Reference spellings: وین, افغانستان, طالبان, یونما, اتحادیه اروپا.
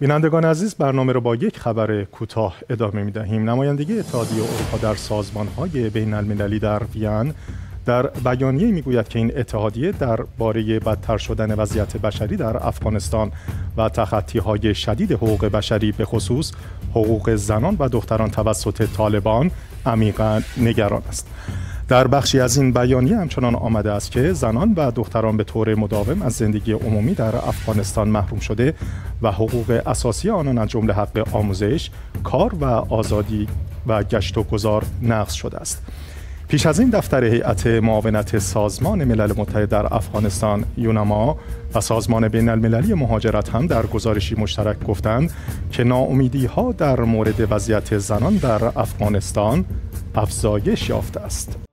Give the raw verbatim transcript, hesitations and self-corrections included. بینندگان عزیز، برنامه را با یک خبر کوتاه ادامه می‌دهیم. نمایندگی اتحادیه اروپا در سازمان‌های بین‌المللی در وین در بیانیه میگوید که این اتحادیه درباره بدتر شدن وضعیت بشری در افغانستان و تخطی‌های شدید حقوق بشری به خصوص حقوق زنان و دختران توسط طالبان عمیقاً نگران است. در بخشی از این بیانیه همچنان آمده است که زنان و دختران به طور مداوم از زندگی عمومی در افغانستان محروم شده و حقوق اساسی آنان از جمله حق آموزش، کار و آزادی و گشت و گذار نقض شده است. پیش از این دفتر هیئت معاونت سازمان ملل متحد در افغانستان یونما و سازمان بین‌المللی مهاجرت هم در گزارشی مشترک گفتند که ناامیدی‌ها در مورد وضعیت زنان در افغانستان افزایش یافته است.